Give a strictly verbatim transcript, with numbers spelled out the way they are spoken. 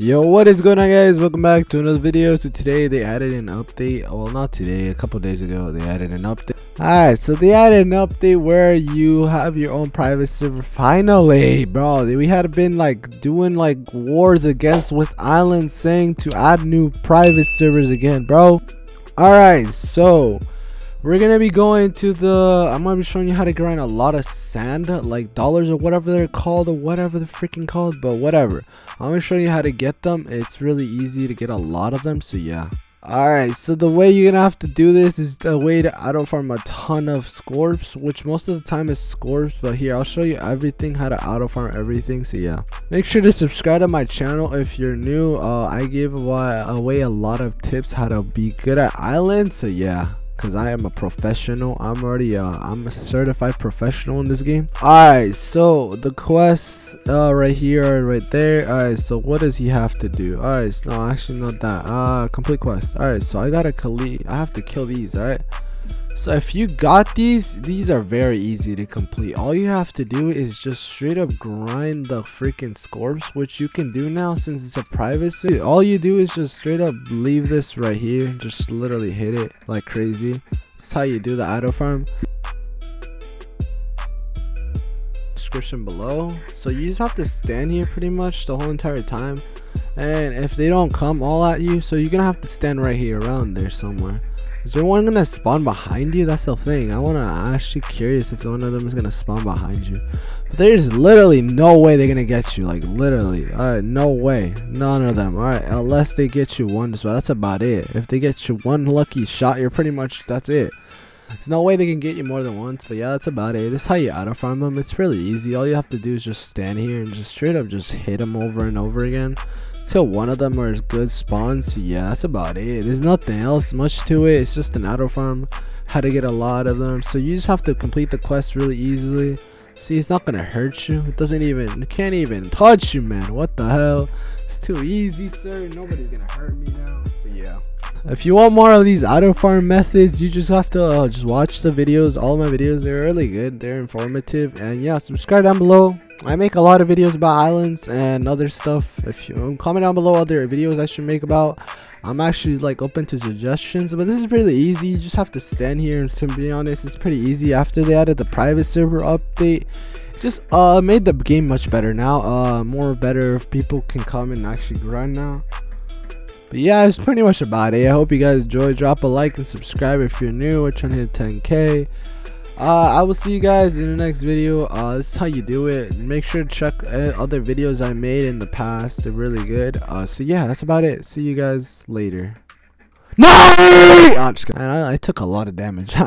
Yo, what is going on, guys? Welcome back to another video. So today they added an update. Well, not today, a couple days ago they added an update. All right, so they added an update where you have your own private server. Finally, bro, we had been like doing like wars against with islands saying to add new private servers again, bro. All right, so we're gonna be going to the I'm gonna be showing you how to grind a lot of sand, like dollars or whatever they're called or whatever they're freaking called, but whatever. I'm gonna show you how to get them. It's really easy to get a lot of them, so yeah. Alright, so the way you're gonna have to do this is the way to auto farm a ton of scorps, which most of the time is scorps, but here I'll show you everything, how to auto farm everything. So yeah, make sure to subscribe to my channel if you're new. uh, I give away a lot of tips how to be good at islands, so yeah, because I am a professional. I'm already uh I'm a certified professional in this game. All right, so the quests uh right here, right there. All right, so what does he have to do? All right, so no, actually not that. Uh complete quest. All right, so I gotta complete, I have to kill these. All right, so if you got these, these are very easy to complete. All you have to do is just straight up grind the freaking scorps, which you can do now since it's a private server. All you do is just straight up leave this right here, just literally hit it like crazy. That's how you do the auto farm. Description below. So you just have to stand here pretty much the whole entire time, and if they don't come all at you, so you're gonna have to stand right here around there somewhere. Is there one gonna spawn behind you? That's the thing. I wanna I'm actually curious if one of them is gonna spawn behind you. But there's literally no way they're gonna get you. Like literally. Alright, no way. None of them. Alright, unless they get you one, so that's about it. If they get you one lucky shot, you're pretty much, that's it. There's no way they can get you more than once, but yeah, that's about it. This is how you auto farm them. It's really easy. All you have to do is just stand here and just straight up just hit them over and over again till one of them are good spawns. Yeah, that's about it. There's nothing else much to it. It's just an auto farm, how to get a lot of them. So you just have to complete the quest really easily. See, it's not gonna hurt you. It doesn't even, it can't even touch you, man. What the hell? It's too easy, sir. Nobody's gonna hurt me now. So yeah, if you want more of these auto farm methods, you just have to uh, just watch the videos. All my videos, they're really good, they're informative, and yeah, subscribe down below. I make a lot of videos about islands and other stuff. If you um, comment down below other videos I should make about, I'm actually like open to suggestions, but this is really easy. You just have to stand here, and to be honest, it's pretty easy. After they added the private server update, just uh made the game much better now. Uh more better if people can come and actually grind now. But yeah, it's pretty much about it. I hope you guys enjoyed. Drop a like and subscribe if you're new. We're trying to hit ten K. Uh, I will see you guys in the next video. Uh, this is how you do it. Make sure to check other videos I made in the past. They're really good. Uh, so yeah, that's about it. See you guys later. No! I'm just kidding. I, I took a lot of damage.